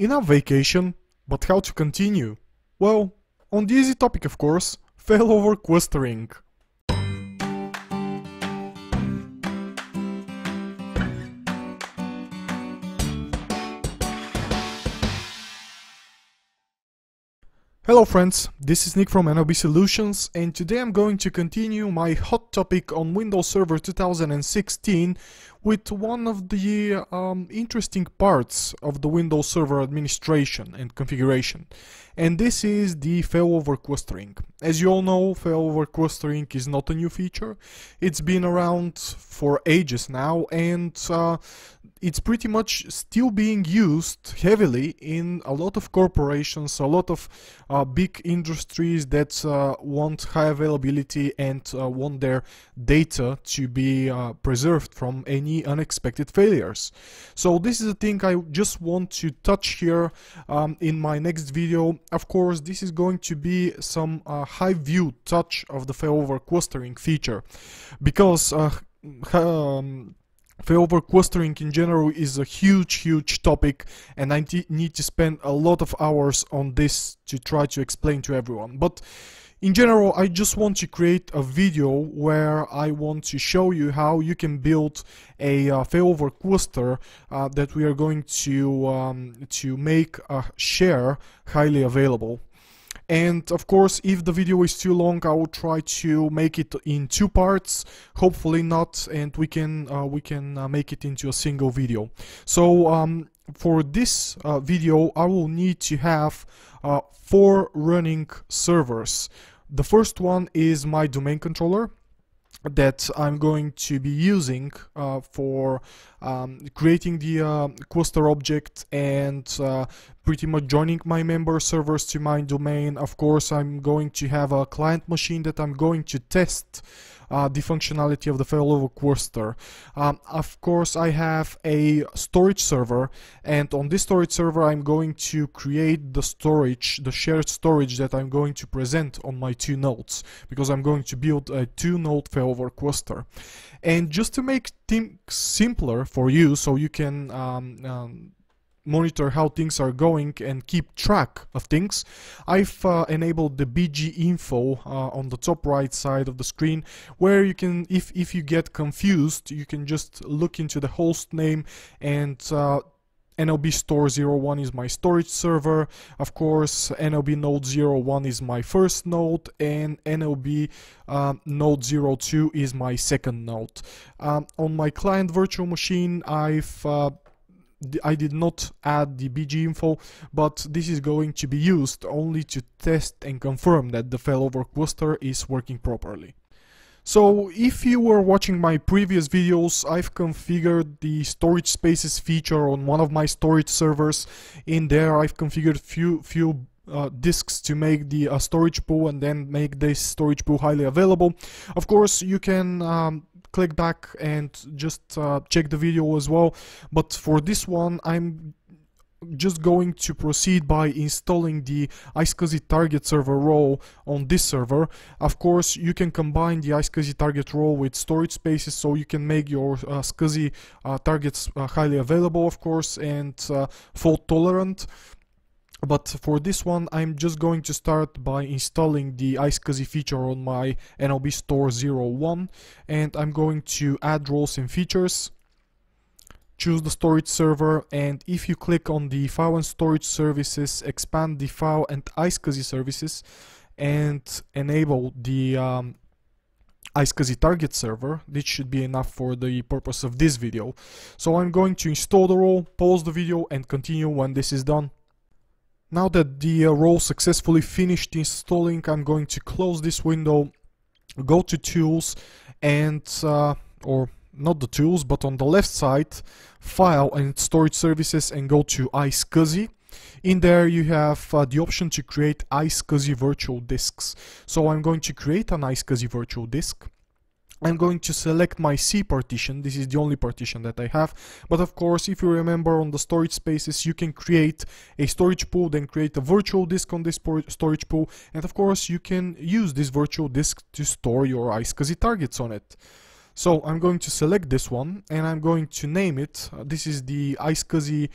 Enough vacation, but how to continue? Well, on the easy topic of course, failover clustering. Hello friends, this is Nick from NLB Solutions and today I'm going to continue my hot topic on Windows Server 2016 with one of the interesting parts of the Windows Server administration and configuration. And this is the failover clustering. As you all know, failover clustering is not a new feature. It's been around for ages now and it's pretty much still being used heavily in a lot of corporations, a lot of big industries that want high availability and want their data to be preserved from any unexpected failures. So this is a thing I just want to touch here in my next video. Of course, this is going to be some high view touch of the failover clustering feature, because failover clustering in general is a huge topic and I need to spend a lot of hours on this to try to explain to everyone. But in general, I just want to create a video where I want to show you how you can build a failover cluster that we are going to make a share highly available. And of course, if the video is too long, I will try to make it in two parts, hopefully not, and we can make it into a single video. So for this video, I will need to have 4 running servers. The first one is my domain controller that I'm going to be using for creating the cluster object and pretty much joining my member servers to my domain. Of course, I'm going to have a client machine that I'm going to test the functionality of the failover cluster. Of course, I have a storage server, and on this storage server I'm going to create the storage, the shared storage that I'm going to present on my 2 nodes, because I'm going to build a 2-node failover cluster. And just to make things simpler for you, so you can monitor how things are going and keep track of things, I've enabled the BG info on the top right side of the screen, where you can, if you get confused, you can just look into the host name, and NLB-STORE-01 is my storage server, of course, NLB node 01 is my first node, and NLB node 02 is my second node. On my client virtual machine, I did not add the BG info, but this is going to be used only to test and confirm that the failover cluster is working properly. So, if you were watching my previous videos, I've configured the storage spaces feature on one of my storage servers. In there, I've configured few disks to make the storage pool and then make this storage pool highly available. Of course, you can click back and just check the video as well, but for this one I'm just going to proceed by installing the iSCSI target server role on this server. Of course, you can combine the iSCSI target role with storage spaces, so you can make your SCSI targets highly available, of course, and fault tolerant. But for this one, I'm just going to start by installing the iSCSI feature on my NLB-STORE-01, and I'm going to add roles and features, choose the storage server, and if you click on the file and storage services, expand the file and iSCSI services, and enable the iSCSI target server. This should be enough for the purpose of this video. So I'm going to install the role, pause the video, and continue when this is done. Now that the role successfully finished installing, I'm going to close this window, go to tools, and or not the tools, but on the left side, file and storage services, and go to iSCSI. In there you have the option to create iSCSI virtual disks. So I'm going to create an iSCSI virtual disk. I'm going to select my C partition. This is the only partition that I have, but of course, if you remember on the storage spaces, you can create a storage pool, then create a virtual disk on this storage pool, and of course you can use this virtual disk to store your iSCSI targets on it. So I'm going to select this one and I'm going to name it, this is the iSCSI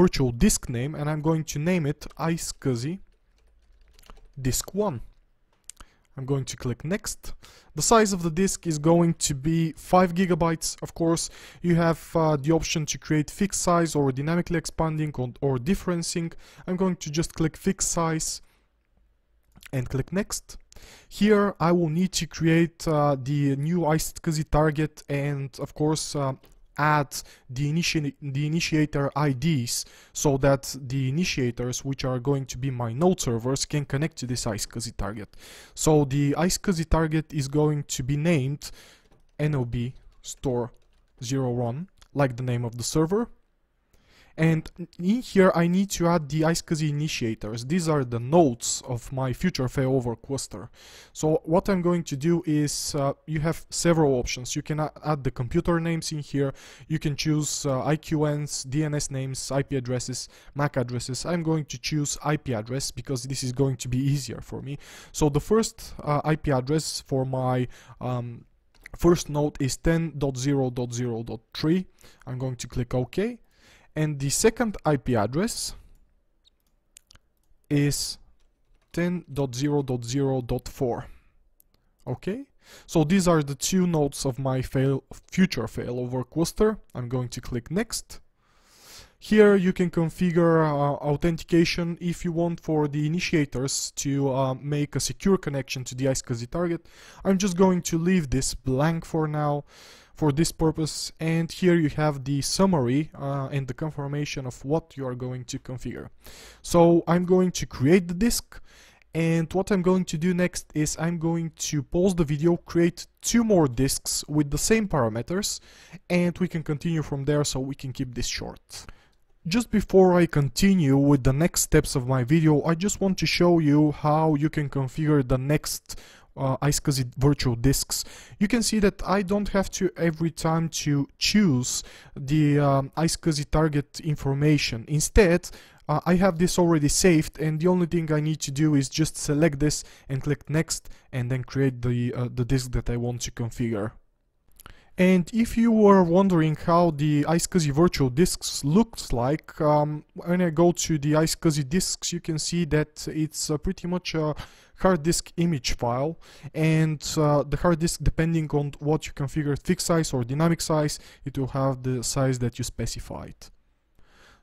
virtual disk name, and I'm going to name it iSCSI disk 1. I'm going to click next. The size of the disk is going to be 5 GB. Of course, you have the option to create fixed size or dynamically expanding or differencing. I'm going to just click fixed size and click next. Here I will need to create the new iSCSI target and of course add the initiator IDs so that the initiators, which are going to be my node servers, can connect to this iSCSI target. So the iSCSI target is going to be named NLB-STORE-01, like the name of the server. And in here I need to add the iSCSI initiators. These are the nodes of my future failover cluster. So what I'm going to do is, you have several options. You can add the computer names in here. You can choose IQNs, DNS names, IP addresses, MAC addresses. I'm going to choose IP address because this is going to be easier for me. So the first IP address for my first node is 10.0.0.3. I'm going to click OK. And the second IP address is 10.0.0.4. Okay, so these are the two nodes of my future failover cluster. I'm going to click next. Here you can configure authentication if you want for the initiators to make a secure connection to the iSCSI target. I'm just going to leave this blank for now, for this purpose, and here you have the summary and the confirmation of what you are going to configure. So I'm going to create the disk, and what I'm going to do next is I'm going to pause the video, create two more disks with the same parameters, and we can continue from there, so we can keep this short. Just before I continue with the next steps of my video, I just want to show you how you can configure the next iSCSI virtual disks. You can see that I don't have to every time to choose the iSCSI target information. Instead, I have this already saved, and the only thing I need to do is just select this and click next, and then create the disk that I want to configure. And if you were wondering how the iSCSI virtual disks looks like, when I go to the iSCSI disks, you can see that it's pretty much a hard disk image file, and the hard disk, depending on what you configure, fixed size or dynamic size, it will have the size that you specified.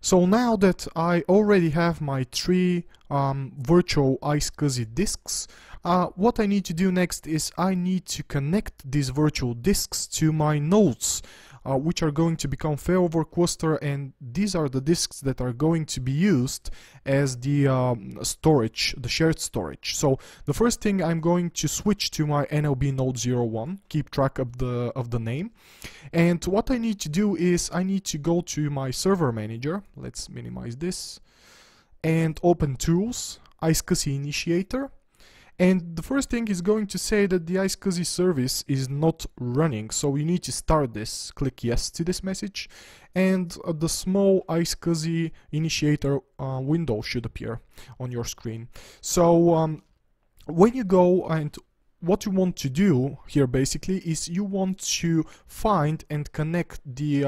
So now that I already have my three virtual iSCSI disks, what I need to do next is I need to connect these virtual disks to my nodes, which are going to become failover cluster, and these are the disks that are going to be used as the storage, the shared storage. So the first thing, I'm going to switch to my NLB node 01, keep track of the name. And what I need to do is I need to go to my server manager, let's minimize this, and open tools, iSCSI initiator. And the first thing is going to say that the iSCSI service is not running, so we need to start this. Click yes to this message, and the small iSCSI initiator window should appear on your screen. So when you go, and what you want to do here basically is you want to find and connect the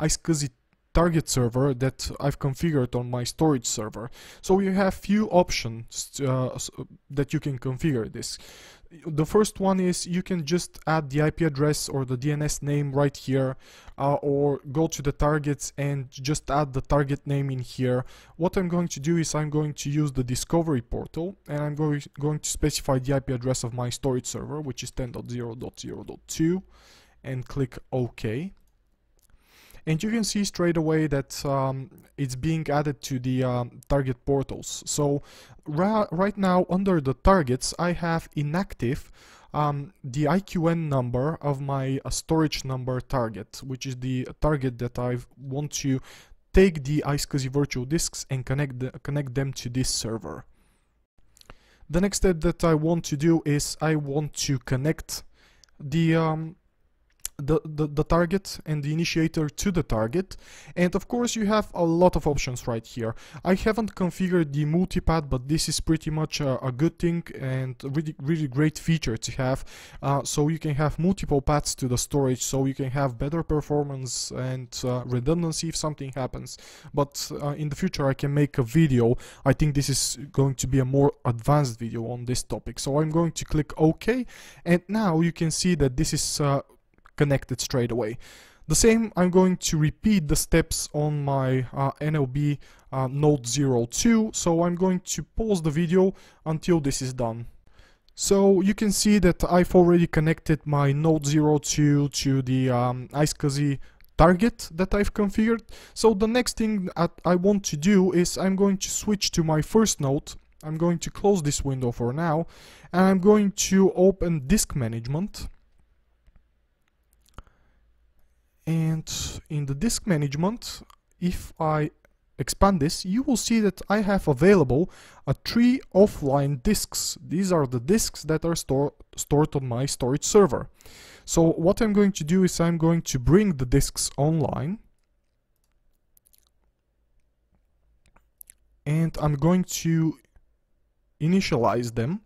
iSCSI target server that I've configured on my storage server. So you have few options that you can configure this. The first one is you can just add the IP address or the DNS name right here, or go to the targets and just add the target name in here. What I'm going to do is I'm going to use the discovery portal, and I'm going to specify the IP address of my storage server, which is 10.0.0.2, and click OK. And you can see straight away that it's being added to the target portals. So right now, under the targets, I have inactive the IQN number of my storage number target, which is the target that I want to take the iSCSI virtual disks and connect them to this server. The next step that I want to do is I want to connect the the target and the initiator to the target. And of course you have a lot of options right here. I haven't configured the multipath, but this is pretty much a good thing and really great feature to have. So you can have multiple paths to the storage, so you can have better performance and redundancy if something happens. But in the future I can make a video. I think this is going to be a more advanced video on this topic. So I'm going to click OK, and now you can see that this is connected straight away. The same, I'm going to repeat the steps on my NLB node 02, so I'm going to pause the video until this is done. So you can see that I've already connected my node 02 to the iSCSI target that I've configured. So the next thing that I want to do is I'm going to switch to my first node. I'm going to close this window for now, and I'm going to open Disk Management. And in the Disk Management, if I expand this, you will see that I have available a 3 offline disks. These are the disks that are stored on my storage server. So what I'm going to do is I'm going to bring the disks online, and I'm going to initialize them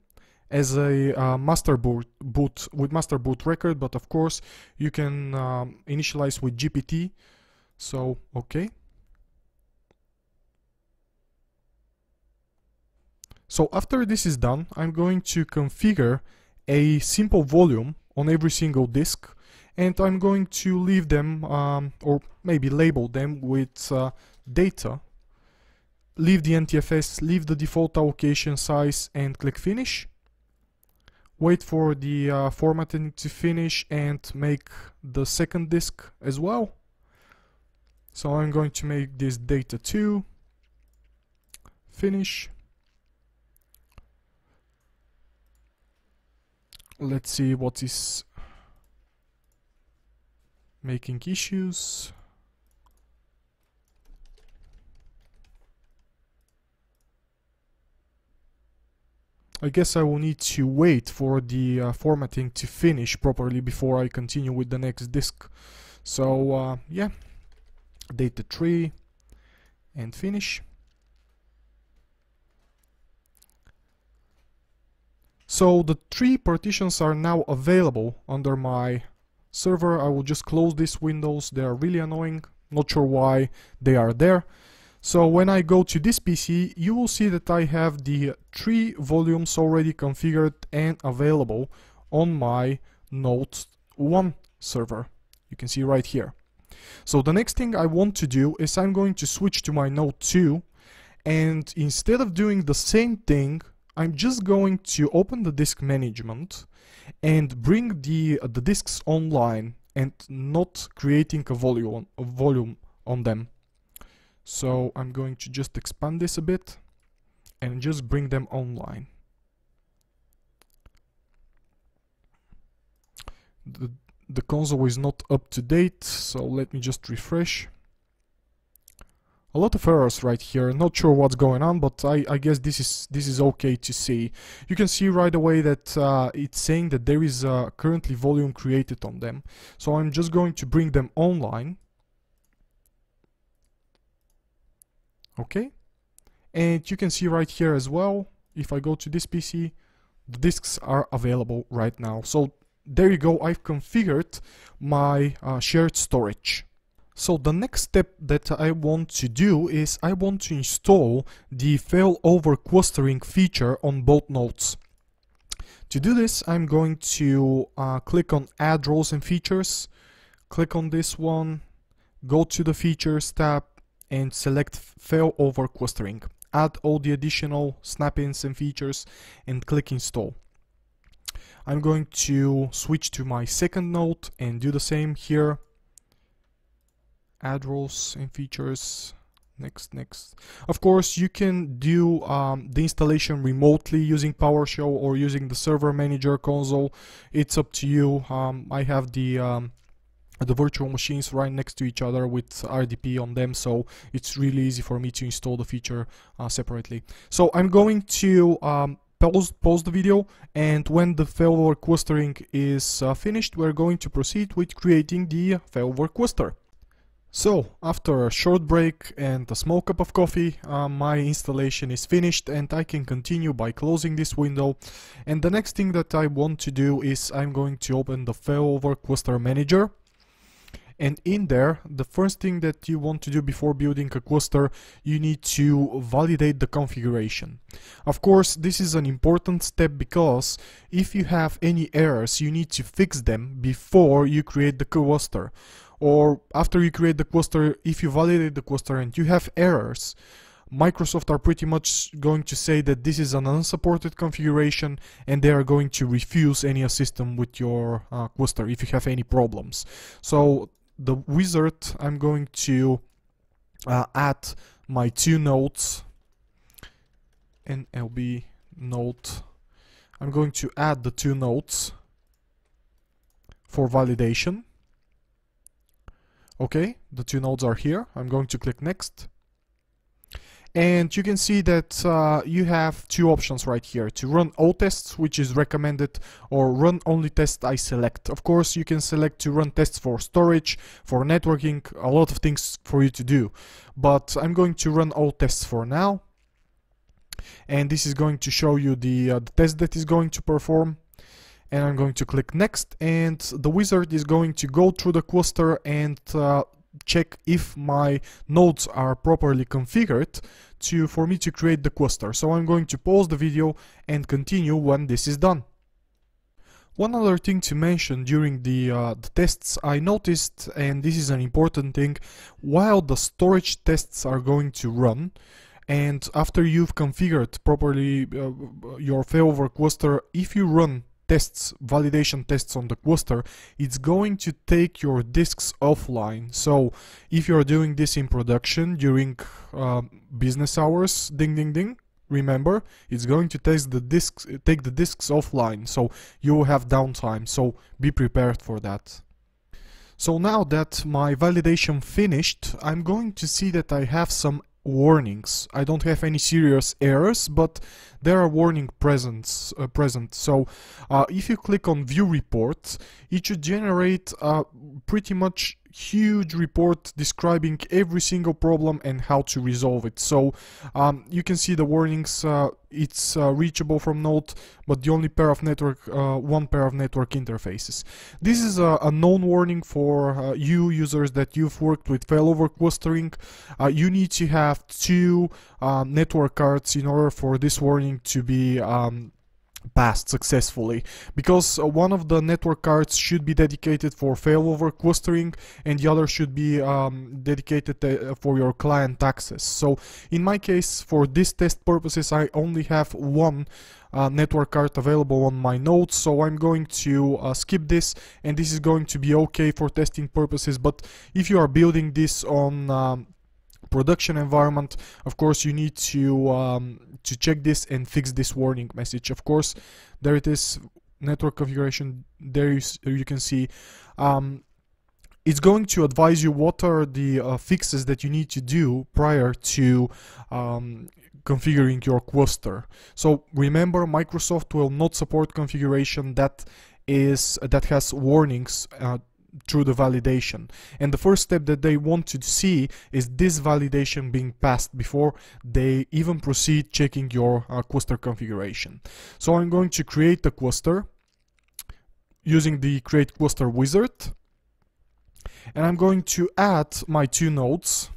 as a master boot with master boot record, but of course you can initialize with GPT. So okay, so after this is done, I'm going to configure a simple volume on every single disk, and I'm going to leave them or maybe label them with data. Leave the NTFS, leave the default allocation size, and click finish. Wait for the formatting to finish and make the second disk as well. So I'm going to make this data 2, finish. Let's see what is making issues. I guess I will need to wait for the formatting to finish properly before I continue with the next disk. So yeah, data 3 and finish. So the 3 partitions are now available under my server. I will just close these windows. They are really annoying. Not sure why they are there. So when I go to this PC, you will see that I have the 3 volumes already configured and available on my node 1 server. You can see right here. So the next thing I want to do is I'm going to switch to my node 2, and instead of doing the same thing, I'm just going to open the disk management and bring the disks online and not creating a volume on them. So I'm going to just expand this a bit and just bring them online. The console is not up to date, so let me just refresh. A lot of errors right here, not sure what's going on, but I guess this is okay to see. You can see right away that it's saying that there is currently volume created on them. So I'm just going to bring them online. Okay, and you can see right here as well, if I go to this PC, the disks are available right now. So there you go, I've configured my shared storage. So the next step that I want to do is I want to install the failover clustering feature on both nodes. To do this, I'm going to click on Add Roles and Features, click on this one, go to the Features tab, and select failover clustering. Add all the additional snap-ins and features and click install. I'm going to switch to my second node and do the same here. Add roles and features. Next. Of course, you can do the installation remotely using PowerShell or using the server manager console. It's up to you. I have the virtual machines right next to each other with RDP on them, so it's really easy for me to install the feature separately. So I'm going to pause the video, and when the failover clustering is finished, we're going to proceed with creating the failover cluster. So, after a short break and a small cup of coffee, my installation is finished and I can continue by closing this window. And the next thing that I want to do is I'm going to open the failover cluster manager. And in there, the first thing that you want to do before building a cluster, you need to validate the configuration. Of course, this is an important step because if you have any errors, you need to fix them before you create the cluster. Or after you create the cluster, if you validate the cluster and you have errors, Microsoft are pretty much going to say that this is an unsupported configuration and they are going to refuse any assistance with your cluster if you have any problems. So the wizard, I'm going to add my two nodes, NLB node. I'm going to add the two nodes for validation. Okay, the two nodes are here. I'm going to click next. And you can see that you have two options right here, to run all tests, which is recommended, or run only tests I select. Of course, you can select to run tests for storage, for networking, a lot of things for you to do. But I'm going to run all tests for now. And this is going to show you the test that is going to perform. And I'm going to click next, and the wizard is going to go through the cluster and check if my nodes are properly configured for me to create the cluster. So I'm going to pause the video and continue when this is done. One other thing to mention during the tests I noticed, and this is an important thing, while the storage tests are going to run, and after you've configured properly your failover cluster, if you run tests, validation tests on the cluster, it's going to take your disks offline. So if you're doing this in production during business hours, ding ding ding, remember, it's going to take the disks offline, so you will have downtime, so be prepared for that. So now that my validation finished, I'm going to see that I have some warnings. I don't have any serious errors, but there are warnings present. So if you click on view report, it should generate a pretty much huge report describing every single problem and how to resolve it. So you can see the warnings, it's reachable from node, but the only pair of network, one pair of network interfaces. This is a known warning for you users that you've worked with failover clustering. You need to have two network cards in order for this warning to be passed successfully, because one of the network cards should be dedicated for failover clustering and the other should be dedicated for your client access. So in my case, for this test purposes, I only have one network card available on my nodes, so I'm going to skip this, and this is going to be okay for testing purposes. But if you are building this on production environment, of course you need to check this and fix this warning message. Of course, there it is, network configuration. There you can see it's going to advise you what are the fixes that you need to do prior to configuring your cluster. So remember, Microsoft will not support configuration that has warnings through the validation, and the first step that they want to see is this validation being passed before they even proceed checking your cluster configuration. So I'm going to create a cluster using the create cluster wizard, and I'm going to add my two nodes,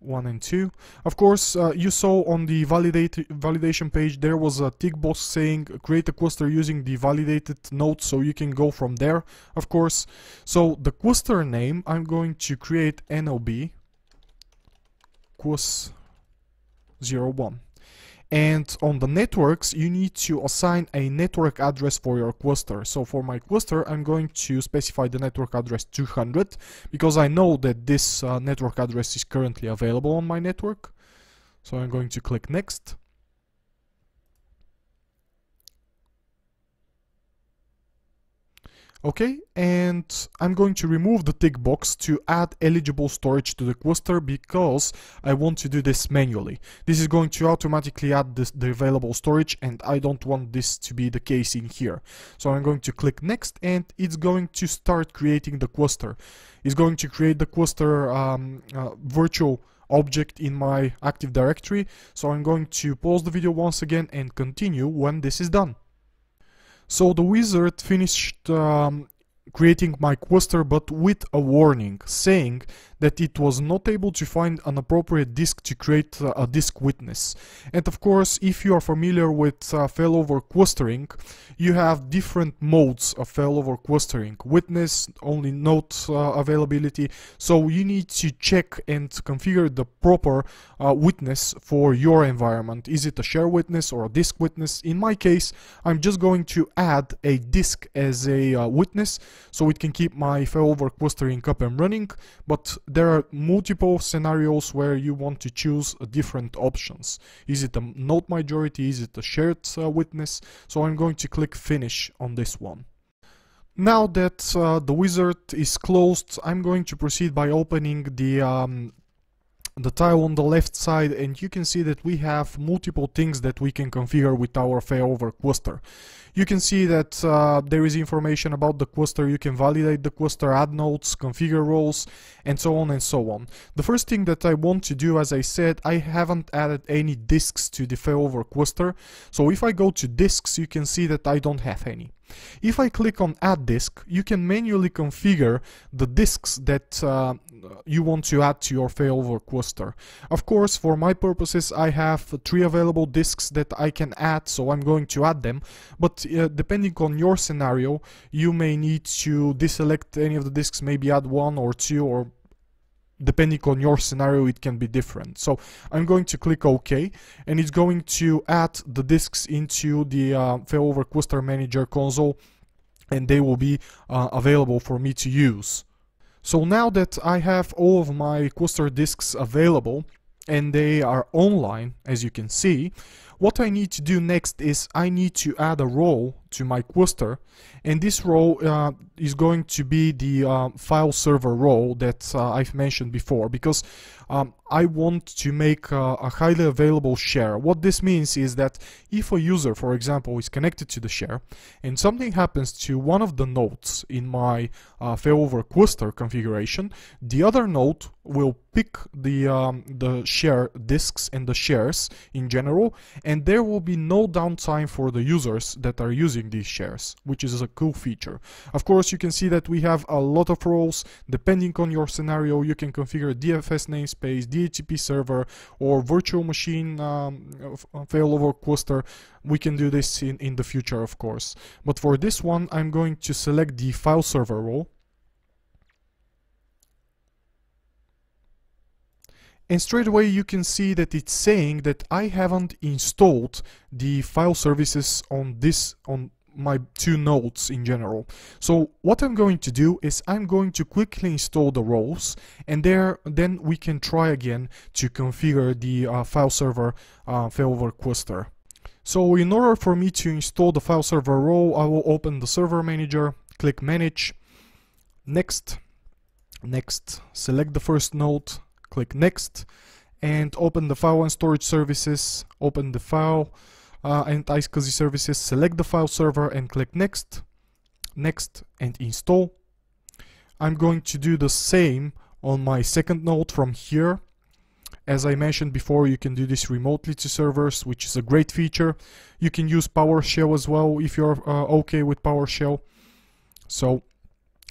1 and 2. Of course, you saw on the validation page there was a tick box saying create a cluster using the validated node, so you can go from there, of course. So the cluster name, I'm going to create NLB cluster 01. And on the networks, you need to assign a network address for your cluster. So for my cluster, I'm going to specify the network address 200, because I know that this network address is currently available on my network. So I'm going to click next. Okay, and I'm going to remove the tick box to add eligible storage to the cluster because I want to do this manually. This is going to automatically add the available storage, and I don't want this to be the case in here. So I'm going to click next, and it's going to start creating the cluster. It's going to create the cluster virtual object in my Active Directory. So I'm going to pause the video once again and continue when this is done. So the wizard finished creating my cluster, but with a warning saying that it was not able to find an appropriate disk to create a disk witness. And of course, if you are familiar with failover clustering, you have different modes of failover clustering. Witness, only node availability. So you need to check and configure the proper witness for your environment. Is it a share witness or a disk witness? In my case, I'm just going to add a disk as a witness so it can keep my failover clustering up and running. But there are multiple scenarios where you want to choose different options. Is it a node majority? Is it a shared witness? So I'm going to click finish on this one. Now that the wizard is closed, I'm going to proceed by opening the tile on the left side, and you can see that we have multiple things that we can configure with our failover cluster. You can see that there is information about the cluster. You can validate the cluster, add nodes, configure roles, and so on and so on. The first thing that I want to do, as I said, I haven't added any disks to the failover cluster. So if I go to disks, you can see that I don't have any. If I click on add disk, you can manually configure the disks that you want to add to your failover cluster. Of course, for my purposes, I have 3 available disks that I can add, so I'm going to add them. But depending on your scenario, you may need to deselect any of the disks, maybe add 1 or 2, or depending on your scenario, it can be different. So I'm going to click OK, and it's going to add the disks into the failover cluster manager console, and they will be available for me to use. So now that I have all of my cluster disks available, and they are online, as you can see, what I need to do next is I need to add a role to my cluster, and this role is going to be the file server role that I've mentioned before, because I want to make a highly available share. What this means is that if a user, for example, is connected to the share and something happens to one of the nodes in my failover cluster configuration, the other node will pick the share disks and the shares in general, and there will be no downtime for the users that are using these shares, which is a cool feature. Of course, you can see that we have a lot of roles. Depending on your scenario, you can configure DFS namespace, DHCP server, or virtual machine failover cluster. We can do this in the future, of course. But for this one, I'm going to select the file server role. And straight away you can see that it's saying that I haven't installed the file services on my 2 nodes in general. So what I'm going to do is I'm going to quickly install the roles, and then we can try again to configure the file server failover cluster. So in order for me to install the file server role, I will open the server manager, click manage, next, select the first node, click next, and open the file and storage services, open the file and iSCSI services, select the file server and click next, next, and install. I'm going to do the same on my second node from here. As I mentioned before, you can do this remotely to servers, which is a great feature. You can use PowerShell as well if you're okay with PowerShell. So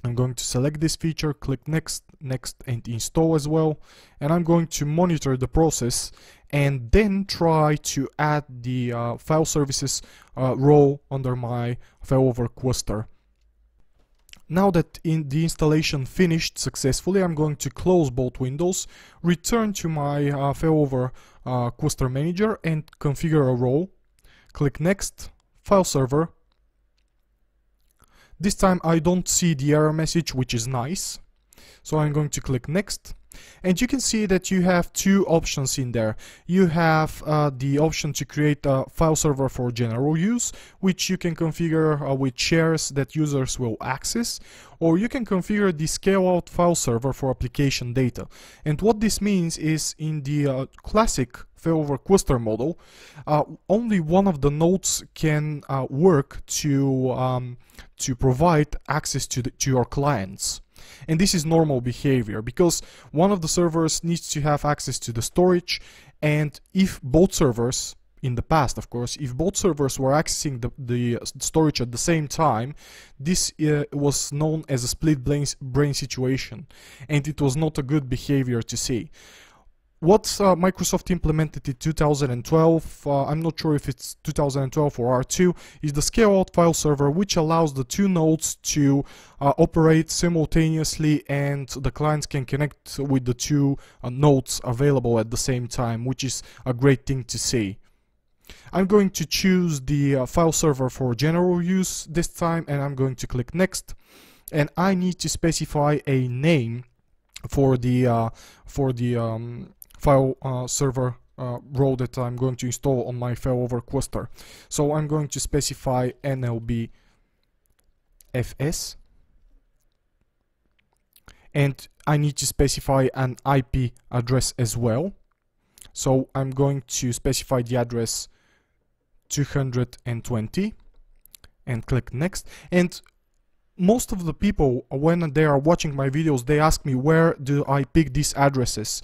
I'm going to select this feature, click next, next, and install as well. And I'm going to monitor the process and then try to add the file services role under my failover cluster. Now that the installation finished successfully, I'm going to close both windows, return to my failover cluster manager and configure a role. Click next, file server. This time I don't see the error message, which is nice. So I'm going to click next. And you can see that you have two options in there. You have the option to create a file server for general use, which you can configure with shares that users will access, or you can configure the scale out file server for application data. And what this means is, in the classic failover cluster model, only one of the nodes can work to provide access to your clients. And this is normal behavior, because one of the servers needs to have access to the storage, and if both servers, in the past of course, if both servers were accessing the storage at the same time, this was known as a split brain situation, and it was not a good behavior to see. What Microsoft implemented in 2012, I'm not sure if it's 2012 or R2, is the scale out file server, which allows the two nodes to operate simultaneously, and the clients can connect with the two nodes available at the same time, which is a great thing to see. I'm going to choose the file server for general use this time, and I'm going to click next, and I need to specify a name for the file server role that I'm going to install on my failover cluster. So I'm going to specify NLBFS, and I need to specify an IP address as well. So I'm going to specify the address 220 and click next. And most of the people, when they are watching my videos, they ask me, where do I pick these addresses?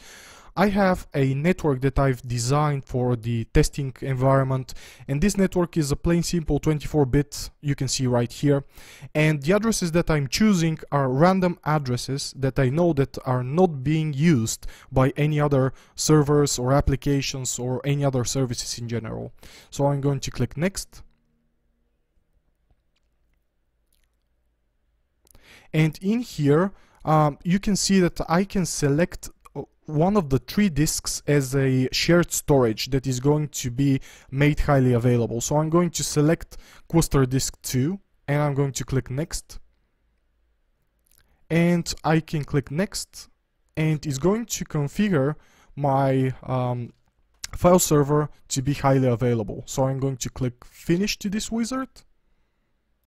I have a network that I've designed for the testing environment, and this network is a plain simple 24-bit, you can see right here, and the addresses that I'm choosing are random addresses that I know that are not being used by any other servers or applications or any other services in general. So I'm going to click next. And in here, you can see that I can select one of the three disks as a shared storage that is going to be made highly available. So I'm going to select cluster disk 2, and I'm going to click next, and I can click next, and it's going to configure my file server to be highly available. So I'm going to click finish to this wizard,